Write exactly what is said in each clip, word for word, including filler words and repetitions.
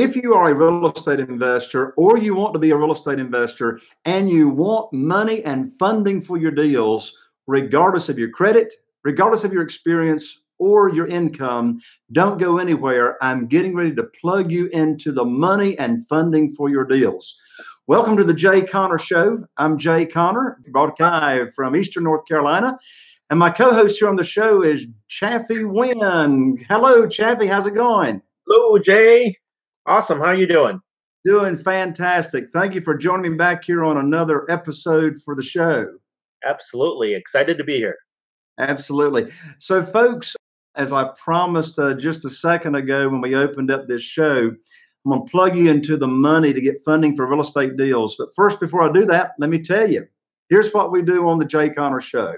If you are a real estate investor or you want to be a real estate investor and you want money and funding for your deals, regardless of your credit, regardless of your experience or your income, don't go anywhere. I'm getting ready to plug you into the money and funding for your deals. Welcome to the Jay Conner Show. I'm Jay Conner, broadcast from Eastern North Carolina. And my co-host here on the show is Chaffee Nguyen. Hello, Chaffee. How's it going? Hello, Jay. Awesome. How are you doing? Doing fantastic. Thank you for joining me back here on another episode for the show. Absolutely. Excited to be here. Absolutely. So, folks, as I promised uh, just a second ago when we opened up this show, I'm going to plug you into the money to get funding for real estate deals. But first, before I do that, let me tell you, here's what we do on the Jay Conner Show.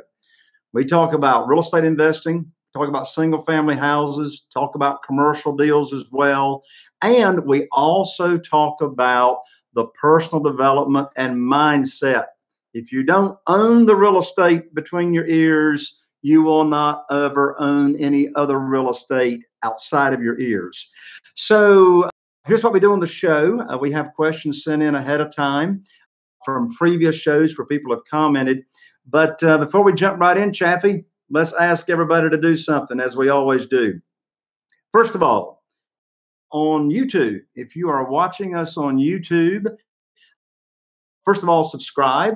We talk about real estate investing, talk about single family houses, talk about commercial deals as well. And we also talk about the personal development and mindset. If you don't own the real estate between your ears, you will not ever own any other real estate outside of your ears. So here's what we do on the show. Uh, we have questions sent in ahead of time from previous shows where people have commented. But uh, before we jump right in, Chaffee, let's ask everybody to do something, as we always do. First of all, on YouTube, if you are watching us on YouTube, first of all, subscribe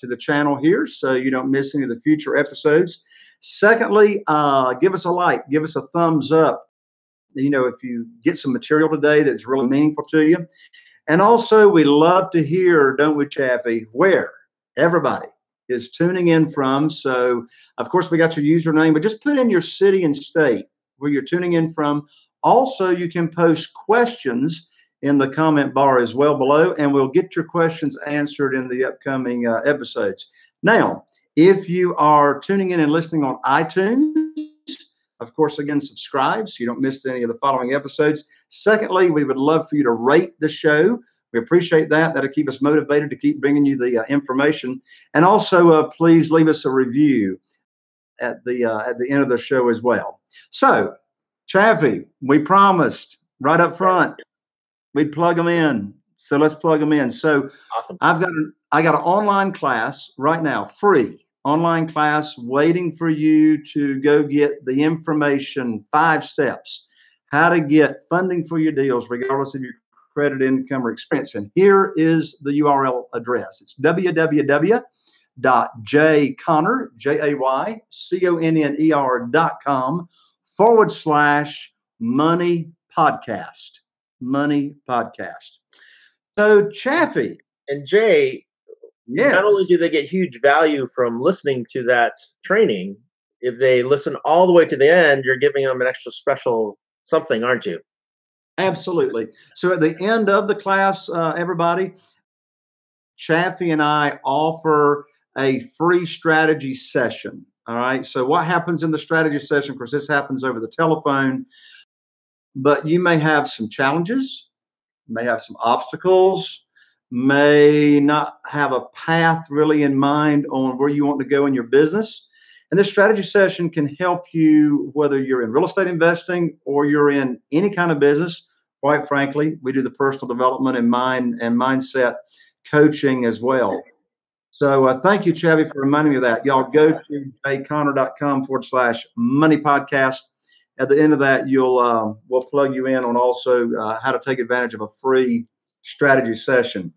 to the channel here so you don't miss any of the future episodes. Secondly, uh, give us a like, give us a thumbs up. You know, if you get some material today that's really meaningful to you. And also, we love to hear, don't we, Chaffee, where everybody is tuning in from. So, of course, we got your username, but just put in your city and state where you're tuning in from. Also, you can post questions in the comment bar as well below, and we'll get your questions answered in the upcoming uh, episodes. Now, if you are tuning in and listening on iTunes, of course, again, subscribe so you don't miss any of the following episodes. Secondly, we would love for you to rate the show. We appreciate that. That'll keep us motivated to keep bringing you the uh, information. And also, uh, please leave us a review at the uh, at the end of the show as well. So, Chaffee, we promised right up front we'd plug them in. So let's plug them in. So awesome. I've got an, I got an online class right now, free online class, waiting for you to go get the information. Five steps, how to get funding for your deals, regardless of your credit, income, or expense. And here is the U R L address. It's www.jayconner, J-A-Y-C-O-N-N-E-R dot com forward slash money podcast, money podcast. So Chaffee. And Jay, yes. Not only do they get huge value from listening to that training, if they listen all the way to the end, you're giving them an extra special something, aren't you? Absolutely. So at the end of the class, uh, everybody, Chaffee and I offer a free strategy session. All right. So what happens in the strategy session? Of course, this happens over the telephone, but you may have some challenges, may have some obstacles, may not have a path really in mind on where you want to go in your business. And this strategy session can help you whether you're in real estate investing or you're in any kind of business. Quite frankly, we do the personal development and mind and mindset coaching as well. So uh, thank you, Chaffee, for reminding me of that. Y'all go to jayconner.com forward slash money podcast. At the end of that, you'll uh, we'll plug you in on also uh, how to take advantage of a free strategy session.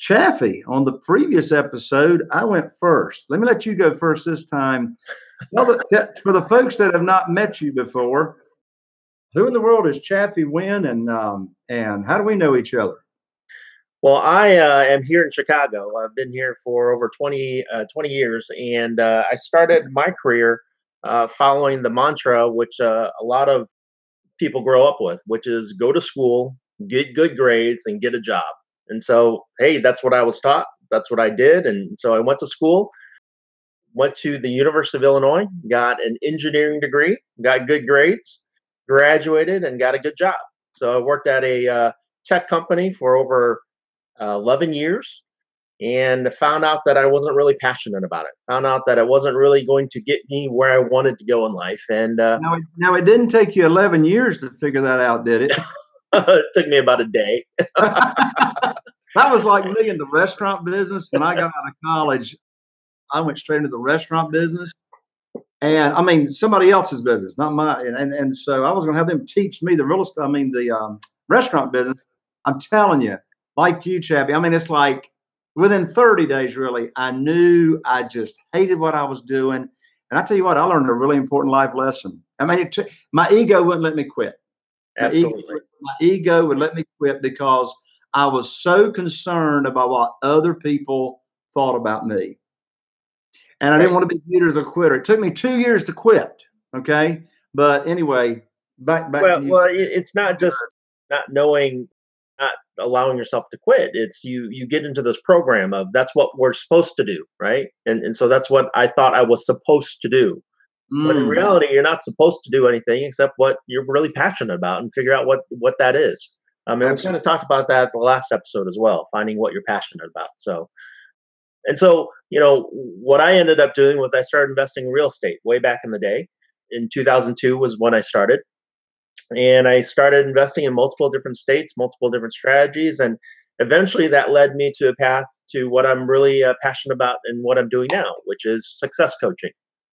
Chaffee, on the previous episode, I went first. Let me let you go first this time. Well, the, for the folks that have not met you before, who in the world is Chaffee Nguyen, and um, and how do we know each other? Well, I uh, am here in Chicago. I've been here for over twenty, uh, twenty years, and uh, I started my career uh, following the mantra, which uh, a lot of people grow up with, which is go to school, get good grades, and get a job. And so, hey, that's what I was taught. That's what I did. And so I went to school, went to the University of Illinois, got an engineering degree, got good grades, graduated, and got a good job. So I worked at a uh, tech company for over uh, eleven years and found out that I wasn't really passionate about it. Found out that it wasn't really going to get me where I wanted to go in life. And uh, now, now it didn't take you eleven years to figure that out, did it? It took me about a day. That was like me in the restaurant business. When I got out of college, I went straight into the restaurant business. And I mean, somebody else's business, not mine. And, and, and so I was going to have them teach me the real estate. I mean, the um, restaurant business. I'm telling you, like you, Chaffee. I mean, it's like within thirty days, really, I knew I just hated what I was doing. And I tell you what, I learned a really important life lesson. I mean, it t- my ego wouldn't let me quit. Absolutely. My ego, my ego would let me quit because I was so concerned about what other people thought about me. And I didn't want to be viewed as a quitter. It took me two years to quit. Okay. But anyway, back, back well, to you. Well, it's not just not knowing, not allowing yourself to quit. It's you, you get into this program of that's what we're supposed to do. Right. And, and so that's what I thought I was supposed to do. Mm. But in reality, you're not supposed to do anything except what you're really passionate about and figure out what, what that is. I mean, Absolutely. We kind of talked about that the last episode as well, finding what you're passionate about. So, and so, you know, what I ended up doing was I started investing in real estate way back in the day. In two thousand two was when I started. And I started investing in multiple different states, multiple different strategies. And eventually that led me to a path to what I'm really uh, passionate about and what I'm doing now, which is success coaching.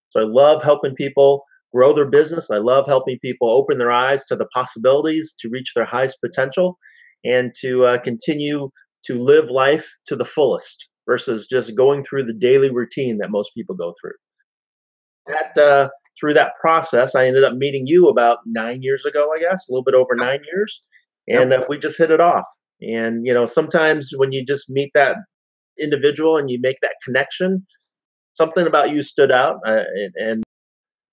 So I love helping people grow their business. I love helping people open their eyes to the possibilities, to reach their highest potential, and to uh, continue to live life to the fullest, versus just going through the daily routine that most people go through. That uh, through that process, I ended up meeting you about nine years ago, I guess, a little bit over nine years. And uh, we just hit it off. And, you know, sometimes when you just meet that individual and you make that connection, something about you stood out uh, and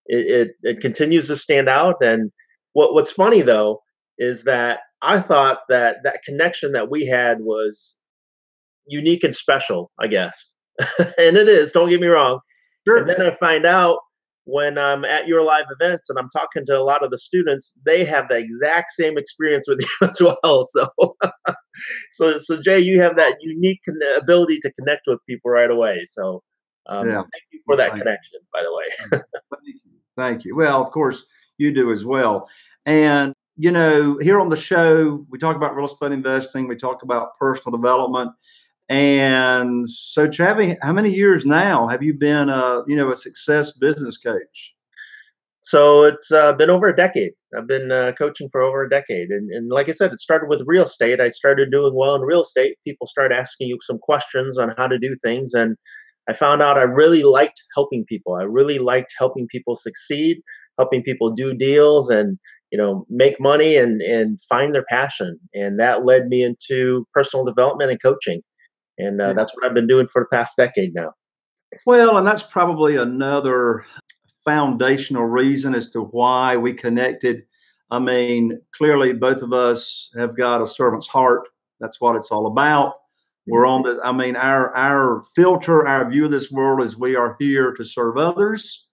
it, it, it continues to stand out. And what what's funny, though, is that I thought that that connection that we had was unique and special, I guess. And it is, don't get me wrong. Sure. And then I find out when I'm at your live events and I'm talking to a lot of the students, they have the exact same experience with you as well. So, so, so Jay, you have that unique ability to connect with people right away. So um, yeah. Thank you for that thank connection, you. By the way. Thank you. Thank you. Well, of course you do as well. And, you know, here on the show, we talk about real estate investing. We talk about personal development. And so, Chaffee, how many years now have you been, uh, you know, a success business coach? So it's uh, been over a decade. I've been uh, coaching for over a decade. And, and like I said, it started with real estate. I started doing well in real estate. People started asking you some questions on how to do things. And I found out I really liked helping people. I really liked helping people succeed, helping people do deals and, you know, make money and, and find their passion. And that led me into personal development and coaching. And uh, that's what I've been doing for the past decade now. Well, and that's probably another foundational reason as to why we connected. I mean, clearly both of us have got a servant's heart. That's what it's all about. We're on the, I mean, our, our filter, our view of this world is we are here to serve others.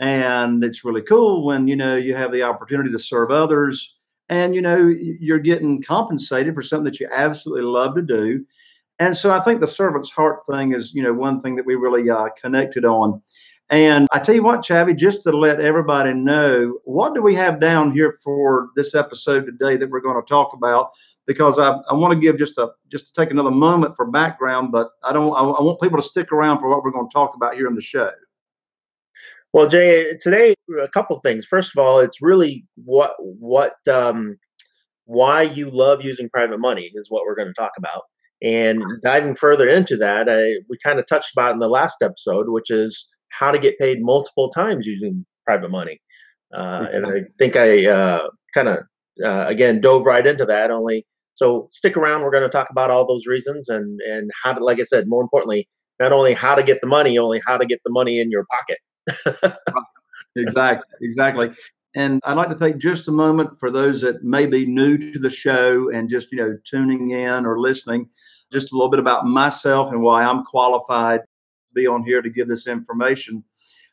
And it's really cool when, you know, you have the opportunity to serve others and, you know, you're getting compensated for something that you absolutely love to do. And so I think the servant's heart thing is, you know, one thing that we really uh, connected on. And I tell you what, Chaffee, just to let everybody know, what do we have down here for this episode today that we're going to talk about? Because I, I want to give just a just to take another moment for background, but I don't I, I want people to stick around for what we're going to talk about here in the show. Well, Jay, today, a couple things. First of all, it's really what what um, why you love using private money is what we're going to talk about. And diving further into that, I, we kind of touched about in the last episode, which is how to get paid multiple times using private money. Uh, mm-hmm. And I think I uh, kind of, uh, again, dove right into that only. So stick around. We're going to talk about all those reasons and, and how to, like I said, more importantly, not only how to get the money, only how to get the money in your pocket. Exactly. Exactly. And I'd like to take just a moment for those that may be new to the show and just, you know, tuning in or listening, just a little bit about myself and why I'm qualified to be on here to give this information.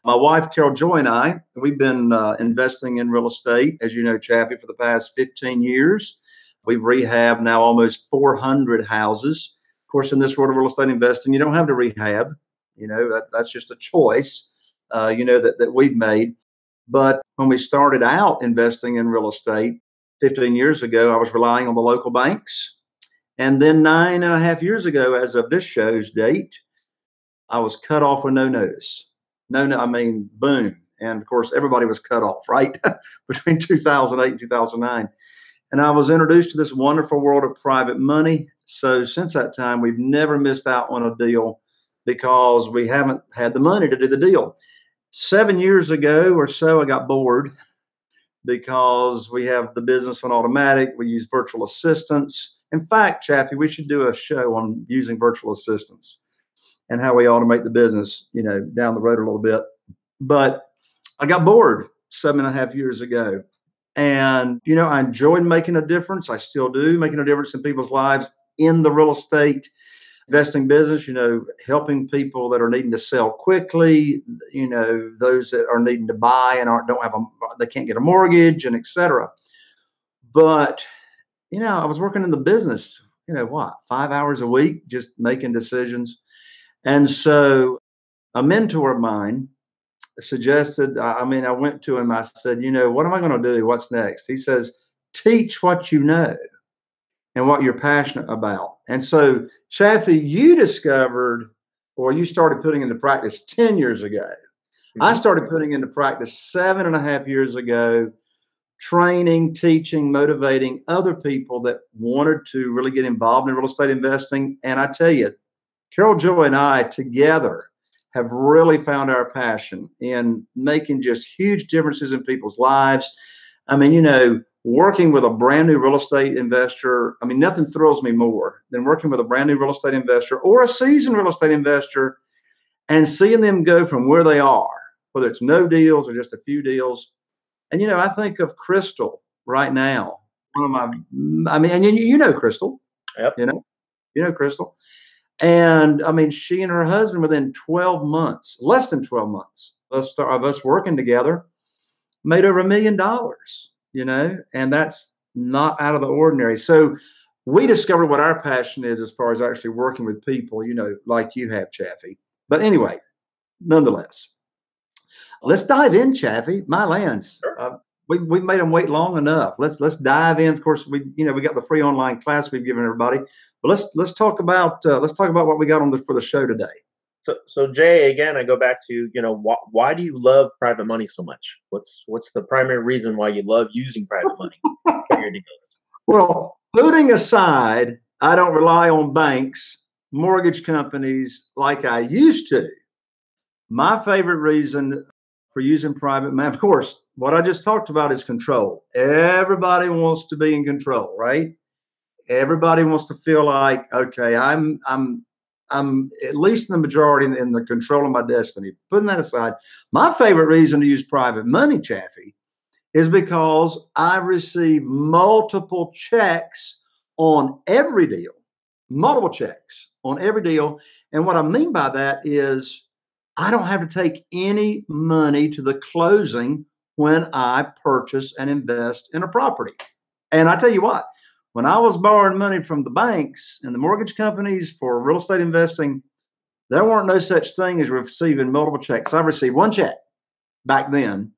My wife, Carol Joy, and I, we've been uh, investing in real estate, as you know, Chaffee, for the past fifteen years. We've rehabbed now almost four hundred houses. Of course, in this world of real estate investing, you don't have to rehab. You know, that, that's just a choice, uh, you know, that, that we've made. But when we started out investing in real estate, fifteen years ago, I was relying on the local banks. And then nine and a half years ago, as of this show's date, I was cut off with no notice. No, no, I mean, boom. And of course, everybody was cut off, right? Between two thousand eight and two thousand nine. And I was introduced to this wonderful world of private money. So since that time, we've never missed out on a deal because we haven't had the money to do the deal. Seven years ago or so, I got bored because we have the business on automatic. We use virtual assistants. In fact, Chaffee, we should do a show on using virtual assistants and how we automate the business, you know, down the road a little bit. But I got bored seven and a half years ago. And, you know, I enjoyed making a difference. I still do, making a difference in people's lives in the real estate investing business, you know, helping people that are needing to sell quickly, you know, those that are needing to buy and aren't, don't have a, they can't get a mortgage and et cetera. But, you know, I was working in the business, you know, what, five hours a week, just making decisions. And so a mentor of mine suggested, I mean, I went to him, I said, you know, what am I going to do? What's next? He says, teach what you know and what you're passionate about. And so, Chaffee, you discovered, or you started putting into practice ten years ago. Mm-hmm. I started putting into practice seven and a half years ago, training, teaching, motivating other people that wanted to really get involved in real estate investing. And I tell you, Carol Joy and I together have really found our passion in making just huge differences in people's lives. I mean, you know, working with a brand new real estate investor, I mean, nothing thrills me more than working with a brand new real estate investor or a seasoned real estate investor and seeing them go from where they are, whether it's no deals or just a few deals. And, you know, I think of Crystal right now. One of my, I mean, and you, you know Crystal. Yep. You know, you know Crystal. And I mean, she and her husband within twelve months, less than twelve months of us working together, made over a million dollars, you know, and that's not out of the ordinary. So we discovered what our passion is as far as actually working with people, you know, like you have, Chaffee. But anyway, nonetheless, let's dive in, Chaffee. My lands. Sure. Uh, we, we made them wait long enough. Let's let's dive in. Of course, we you know we got the free online class we've given everybody. But let's let's talk about uh, let's talk about what we got on the for the show today. So so Jay, again, I go back to you know wh why do you love private money so much? What's what's the primary reason why you love using private money for your deals? Well, putting aside, I don't rely on banks, mortgage companies like I used to. My favorite reason for using private money, of course, what I just talked about is control. Everybody wants to be in control, right? Everybody wants to feel like, okay, I'm, I'm, I'm at least in the majority in, in the control of my destiny. Putting that aside, my favorite reason to use private money, Chaffee, is because I receive multiple checks on every deal, multiple checks on every deal. And what I mean by that is I don't have to take any money to the closing when I purchase and invest in a property. And I tell you what, when I was borrowing money from the banks and the mortgage companies for real estate investing, there weren't no such thing as receiving multiple checks. I received one check back then,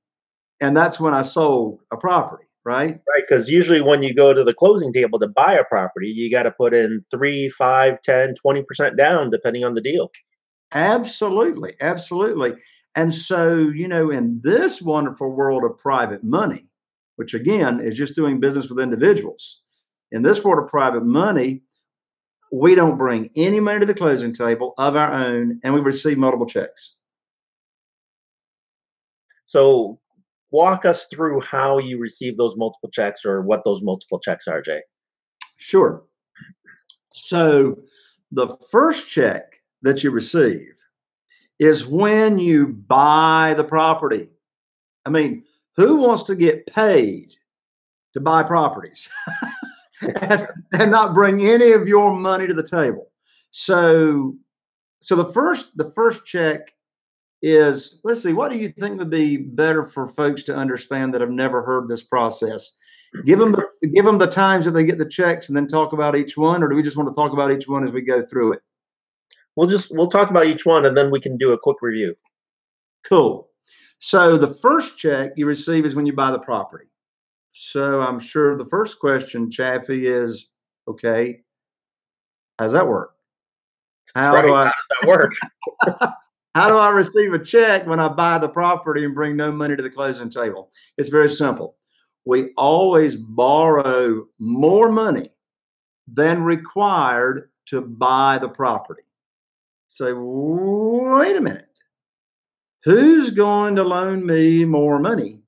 and that's when I sold a property, right? Right, because usually when you go to the closing table to buy a property, you got to put in three, five, ten, twenty percent down, depending on the deal. Absolutely, absolutely. And so, you know, in this wonderful world of private money, which again is just doing business with individuals, in this world of private money, we don't bring any money to the closing table of our own, and we receive multiple checks. So walk us through how you receive those multiple checks or what those multiple checks are, Jay. Sure. So the first check that you receive is when you buy the property. I mean, who wants to get paid to buy properties? And, and not bring any of your money to the table. So, so the first, the first check is, let's see, what do you think would be better for folks to understand that have never heard this process? Give them, the, give them the times that they get the checks and then talk about each one, or do we just want to talk about each one as we go through it? We'll just, we'll talk about each one and then we can do a quick review. Cool. So the first check you receive is when you buy the property. So I'm sure the first question, Chaffee, is, okay, how's that work? How, right. do I, how does that work? How do I receive a check when I buy the property and bring no money to the closing table? It's very simple. We always borrow more money than required to buy the property. Say, wait a minute. Who's going to loan me more money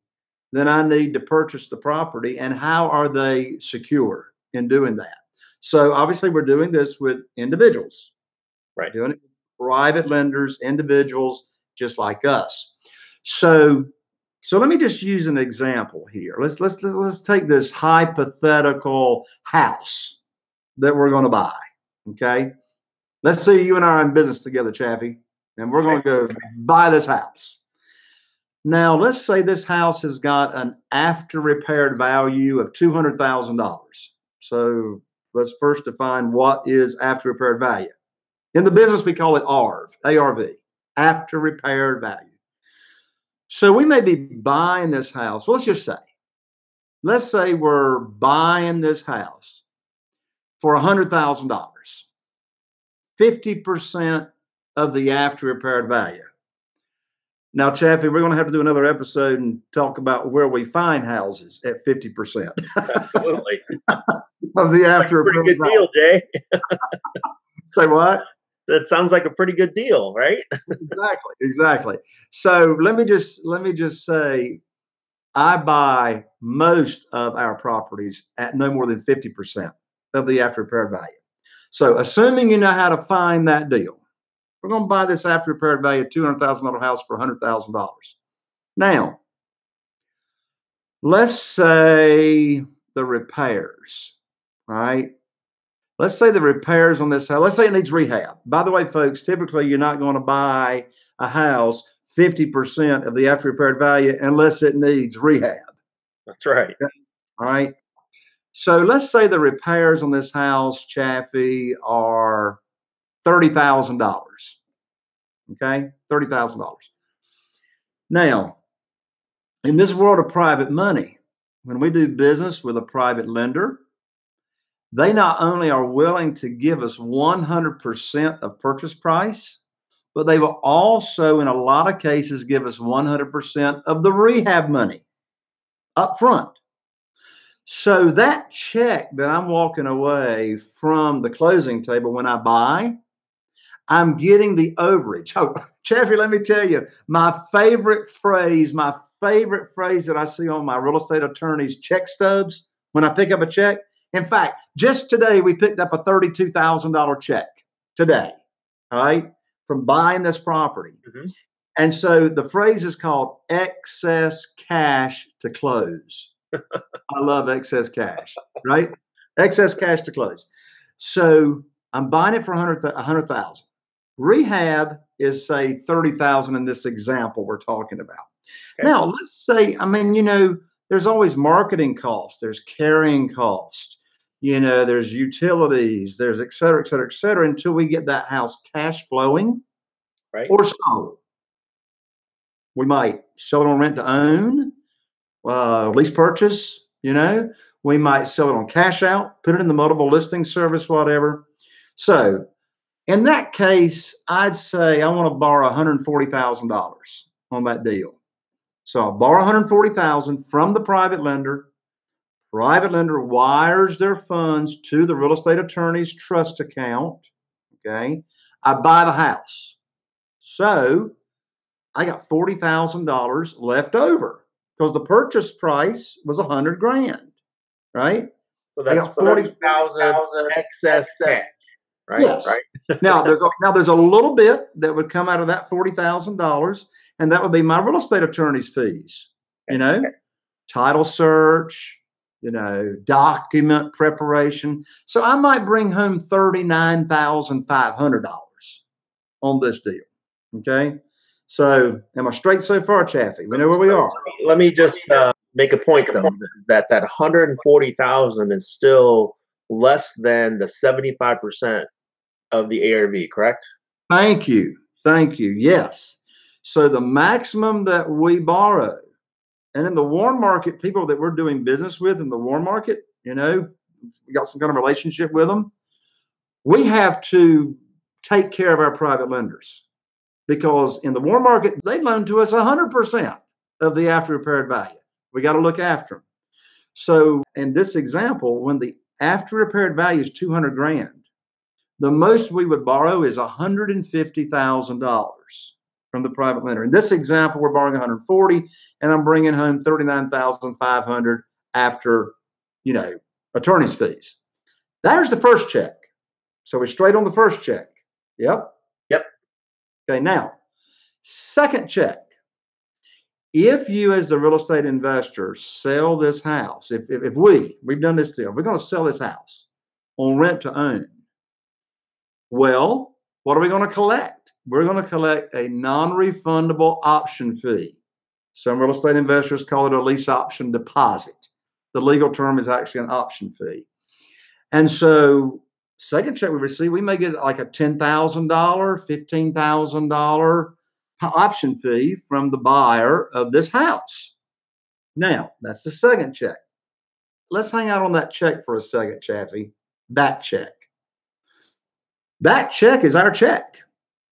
than I need to purchase the property, and how are they secure in doing that? So obviously we're doing this with individuals, right? We're doing it with private lenders, individuals just like us. So So let me just use an example here. Let's let's let's take this hypothetical house that we're going to buy. Okay, let's say you and I are in business together, Chaffee, and we're going to go buy this house. Now, let's say this house has got an after-repaired value of two hundred thousand dollars. So let's first define what is after-repaired value. In the business, we call it A R V, A R V, after-repaired value. So we may be buying this house. Well, let's just say, let's say we're buying this house for one hundred thousand dollars, fifty percent of the after repaired value. Now, Chaffee, we're going to have to do another episode and talk about where we find houses at fifty percent. Absolutely. Of the after repaired value. That's a pretty good deal, Jay. Say what? That sounds like a pretty good deal, right? Exactly, exactly. So let me just let me just say, I buy most of our properties at no more than fifty percent of the after repaired value. So assuming you know how to find that deal, we're going to buy this after repaired value two hundred thousand dollars house for one hundred thousand dollars. Now, let's say the repairs, right? Let's say the repairs on this house, let's say it needs rehab. By the way, folks, typically you're not going to buy a house fifty percent of the after repaired value unless it needs rehab. That's right. Okay. All right. So let's say the repairs on this house, Chaffee, are thirty thousand dollars. Okay, thirty thousand dollars. Now, in this world of private money, when we do business with a private lender, they not only are willing to give us one hundred percent of purchase price, but they will also, in a lot of cases, give us one hundred percent of the rehab money up front. So that check that I'm walking away from the closing table when I buy, I'm getting the overage. Oh, Chaffee, let me tell you, my favorite phrase, my favorite phrase that I see on my real estate attorney's check stubs when I pick up a check. In fact, just today, we picked up a thirty-two thousand dollar check today, all right, from buying this property. Mm-hmm. And so the phrase is called excess cash to close. I love excess cash, right? Excess cash to close. So I'm buying it for one hundred thousand dollars. Rehab is, say, thirty thousand dollars in this example we're talking about. Okay. Now, let's say, I mean, you know, there's always marketing costs. There's carrying costs. You know, there's utilities. There's et cetera, et cetera, et cetera, until we get that house cash flowing, right? Or sold. We might sell it on rent to own, uh, lease purchase. You know, we might sell it on cash out, put it in the multiple listing service, whatever. So, in that case, I'd say I want to borrow one hundred forty thousand dollars on that deal. So I'll borrow one hundred forty thousand dollars from the private lender. Private lender wires their funds to the real estate attorney's trust account. Okay. I buy the house. So I got forty thousand dollars left over because the purchase price was one hundred grand, right? So that's forty thousand dollars excess cash, right? Yes. Right. now, there's a, now there's a little bit that would come out of that forty thousand dollars. And that would be my real estate attorney's fees, you know, okay. Title search, you know, document preparation. So I might bring home thirty-nine thousand five hundred dollars on this deal. Okay. So am I straight so far, Chaffee? We know where we are. Let me just uh, make a point, though, that that one hundred forty thousand dollars is still less than the seventy-five percent of the A R V, correct? Thank you. Thank you. Yes. So the maximum that we borrow And in the warm market, people that we're doing business with in the warm market, you know, we got some kind of relationship with them. We have to take care of our private lenders, because in the warm market, they loan to us one hundred percent of the after-repaired value. We got to look after them. So in this example, when the after-repaired value is two hundred grand, the most we would borrow is one hundred fifty thousand dollars from the private lender. In this example, we're borrowing one hundred forty, and I'm bringing home thirty-nine thousand five hundred after, you know, attorney's fees. There's the first check. So we're straight on the first check. Yep. Yep. Okay. Now, second check. If you, as the real estate investor, sell this house, if, if, if we, we've done this deal, we're going to sell this house on rent to own. Well, what are we going to collect? We're going to collect a non-refundable option fee. Some real estate investors call it a lease option deposit. The legal term is actually an option fee. And so second check we receive, we may get like a ten thousand dollars, fifteen thousand dollars option fee from the buyer of this house. Now, that's the second check. Let's hang out on that check for a second, Chaffee. That check. That check is our check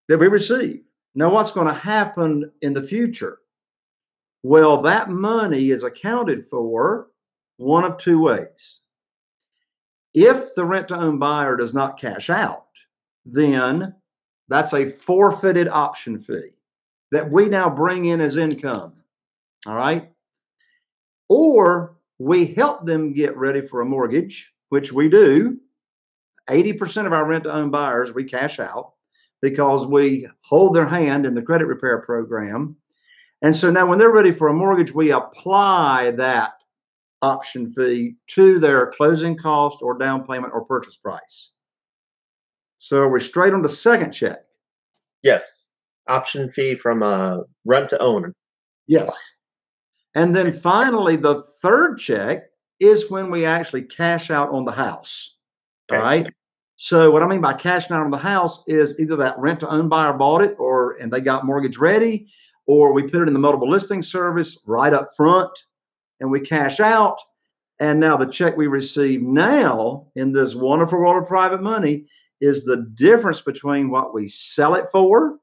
that we receive. Now, what's going to happen in the future? Well, that money is accounted for one of two ways. If the rent-to-own buyer does not cash out, then that's a forfeited option fee that we now bring in as income, all right? Or we help them get ready for a mortgage, which we do. eighty percent of our rent-to-own buyers, we cash out because we hold their hand in the credit repair program. And so now when they're ready for a mortgage, we apply that option fee to their closing cost or down payment or purchase price. So we're straight on the second check. Yes. Option fee from uh, rent to own. Yes. And then finally, the third check is when we actually cash out on the house. Okay. All right. So what I mean by cashing out on the house is either that rent to own buyer bought it or and they got mortgage ready, or we put it in the multiple listing service right up front. And we cash out, and now the check we receive now in this wonderful world of private money is the difference between what we sell it for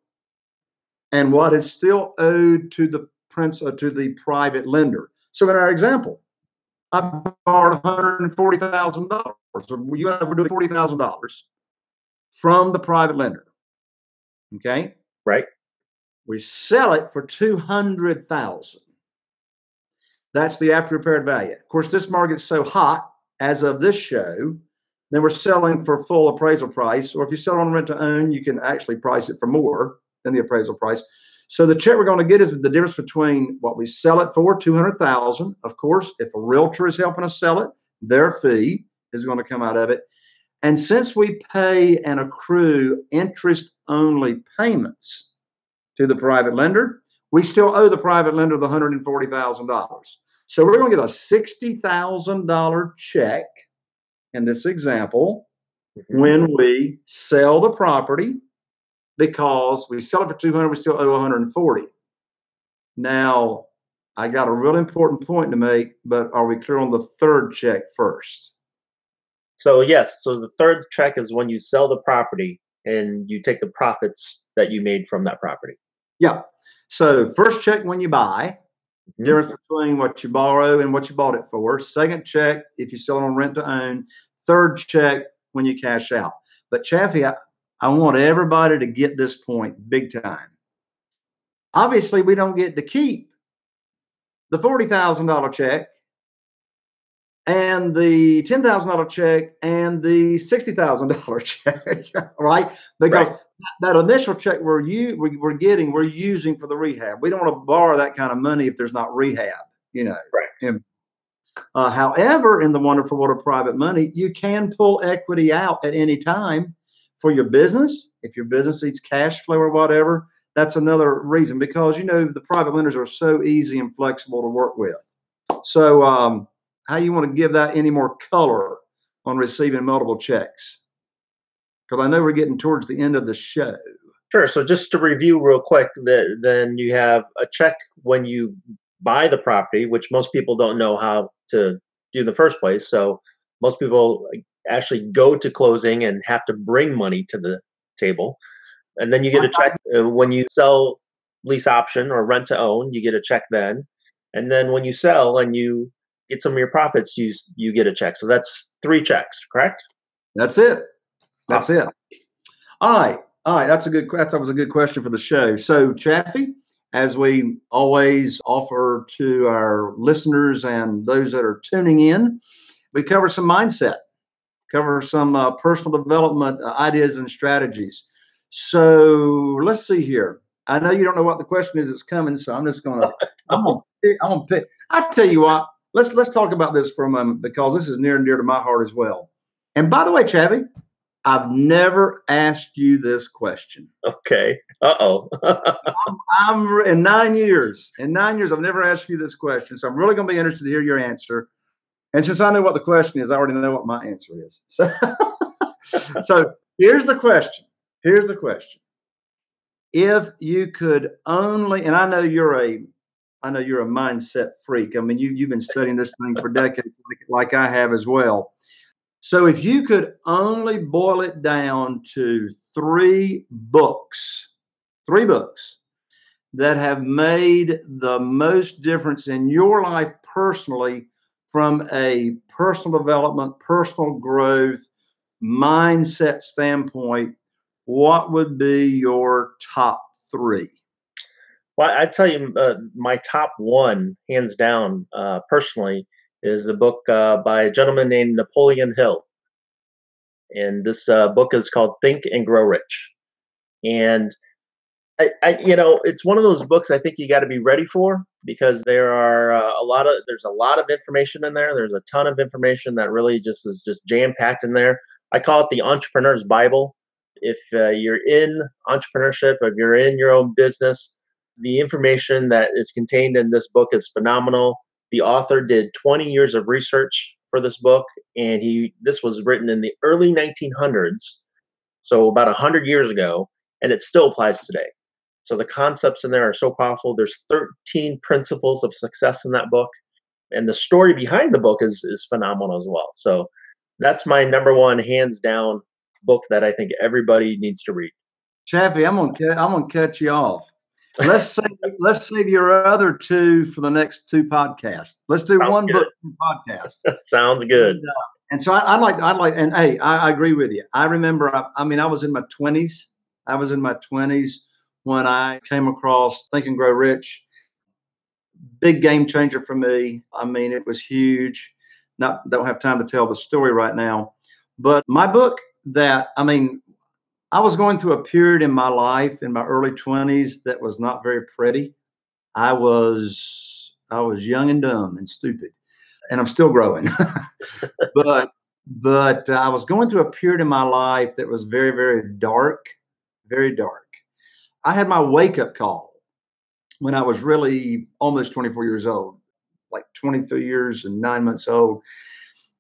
and what is still owed to the principal, to the private lender. So in our example, I borrowed one hundred forty thousand dollars. So you and I were doing forty thousand dollars from the private lender. Okay? Right. We sell it for two hundred thousand dollars. That's the after-repaired value. Of course, this market's so hot as of this show, then we're selling for full appraisal price. Or if you sell on rent to own, you can actually price it for more than the appraisal price. So the check we're going to get is the difference between what we sell it for, two hundred thousand dollars. Of course, if a realtor is helping us sell it, their fee is going to come out of it. And since we pay and accrue interest-only payments to the private lender, we still owe the private lender the one hundred forty thousand dollars. So we're going to get a sixty thousand dollars check in this example mm-hmm. when we sell the property, because we sell it for two hundred thousand dollars, we still owe one hundred forty thousand dollars. Now, I got a real important point to make, but are we clear on the third check first? So yes, so the third check is when you sell the property and you take the profits that you made from that property. Yeah. So first check when you buy, mm-hmm. difference between what you borrow and what you bought it for. Second check, if you sell it on rent to own. Third check, when you cash out. But Chaffee, I, I want everybody to get this point big time. Obviously, we don't get to keep the forty thousand dollar check and the ten thousand dollar check and the sixty thousand dollar check, right? Because right. that initial check we're, u we're getting, we're using for the rehab. We don't want to borrow that kind of money if there's not rehab, you know. Right. And, uh, however, in the wonderful world of private money, you can pull equity out at any time for your business. If your business needs cash flow or whatever, that's another reason, because, you know, the private lenders are so easy and flexible to work with. So um, how you want to give that any more color on receiving multiple checks? Because I know we're getting towards the end of the show. Sure. So just to review real quick, the, then you have a check when you buy the property, which most people don't know how to do in the first place. So most people actually go to closing and have to bring money to the table. And then you get a check when you sell lease option or rent to own, you get a check then. And then when you sell and you get some of your profits, you you get a check. So that's three checks, correct? That's it. That's it. All right. All right. That's a good, that was a good question for the show. So Chaffee, as we always offer to our listeners and those that are tuning in, we cover some mindset, cover some uh, personal development uh, ideas and strategies. So let's see here. I know you don't know what the question is that's coming, so I'm just going to, I'm going to, I'm going to pick. I tell you what, let's, let's talk about this for a moment, because this is near and dear to my heart as well. And by the way, Chaffee, I've never asked you this question. Okay. Uh-oh. I'm, I'm in nine years, in nine years, I've never asked you this question. So I'm really going to be interested to hear your answer. And since I know what the question is, I already know what my answer is. So, so here's the question. Here's the question. If you could only, and I know you're a, I know you're a mindset freak. I mean, you, you've been studying this thing for decades, like, like I have as well. So if you could only boil it down to three books, three books that have made the most difference in your life personally from a personal development, personal growth, mindset standpoint, what would be your top three? Well, I tell you, uh, my top one, hands down, uh, personally, is a book uh, by a gentleman named Napoleon Hill. And this uh, book is called Think and Grow Rich. And, I, I you know, it's one of those books I think you got to be ready for, because there are uh, a lot of, there's a lot of information in there. There's a ton of information that really just is just jam-packed in there. I call it the Entrepreneur's Bible. If uh, you're in entrepreneurship, if you're in your own business, the information that is contained in this book is phenomenal. The author did twenty years of research for this book, and he this was written in the early nineteen hundreds, so about one hundred years ago, and it still applies today. So the concepts in there are so powerful. There's thirteen principles of success in that book, and the story behind the book is, is phenomenal as well. So that's my number one, hands down, book that I think everybody needs to read. Chaffee, I'm gonna I'm gonna cut you off. Let's save, let's save your other two for the next two podcasts. Let's do Sounds one good. book podcast. Sounds good. And, uh, and so I, I'd like I'd like and hey, I, I agree with you. I remember I, I mean I was in my twenties. I was in my twenties when I came across Think and Grow Rich. Big game changer for me. I mean, it was huge. Not don't have time to tell the story right now, but my book. That, I mean, I was going through a period in my life in my early twenties that was not very pretty. I was, I was young and dumb and stupid, and I'm still growing. but, but uh, I was going through a period in my life that was very, very dark, very dark. I had my wake up call when I was really almost twenty-four years old, like twenty-three years and nine months old.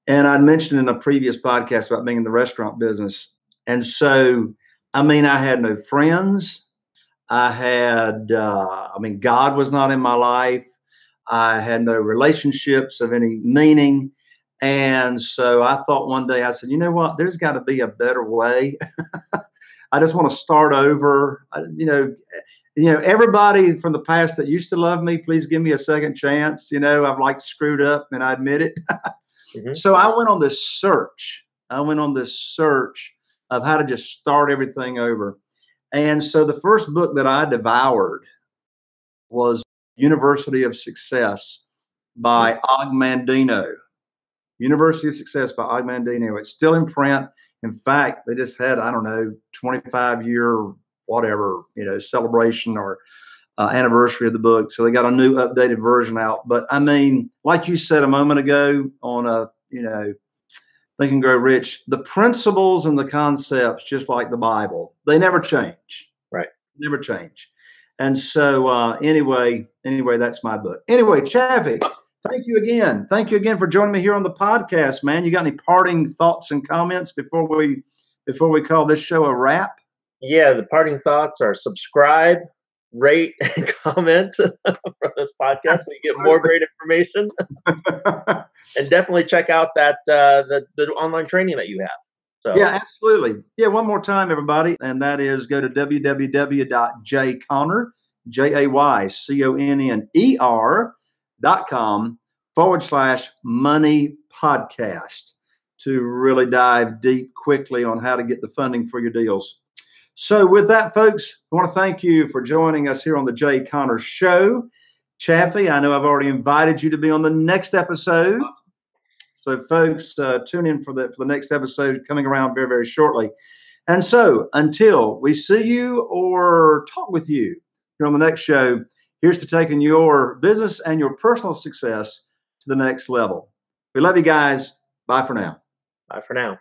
And I mentioned in a previous podcast about being in the restaurant business. And so, I mean, I had no friends. I had, uh, I mean, God was not in my life. I had no relationships of any meaning. And so I thought one day, I said, you know what, there's got to be a better way. I just want to start over. I, you know, you know, everybody from the past that used to love me, please give me a second chance. You know, I've like screwed up and I admit it. Mm-hmm. So I went on this search. I went on this search of how to just start everything over. And so the first book that I devoured was University of Success by Og Mandino. University of Success by Og Mandino. It's still in print. In fact, they just had, I don't know, twenty-five year whatever, you know, celebration or uh, anniversary of the book. So they got a new updated version out. But I mean, like you said a moment ago on a, you know, Think and Grow Rich, the principles and the concepts, just like the Bible, they never change. Right. Never change. And so uh, anyway, anyway, that's my book. Anyway, Chaffee, thank you again. Thank you again for joining me here on the podcast, man. You got any parting thoughts and comments before we, before we call this show a wrap? Yeah. The parting thoughts are subscribe, rate, and comment for this podcast so you get more great information. And definitely check out that uh, the, the online training that you have. So. Yeah, absolutely. Yeah, one more time, everybody. And that is go to www dot jay conner, J A Y C O N N E R dot com forward slash money podcast to really dive deep quickly on how to get the funding for your deals. So with that, folks, I want to thank you for joining us here on the Jay Conner Show. Chaffee, I know I've already invited you to be on the next episode. So, folks, uh, tune in for the, for the next episode coming around very, very shortly. And so until we see you or talk with you here on the next show, here's to taking your business and your personal success to the next level. We love you guys. Bye for now. Bye for now.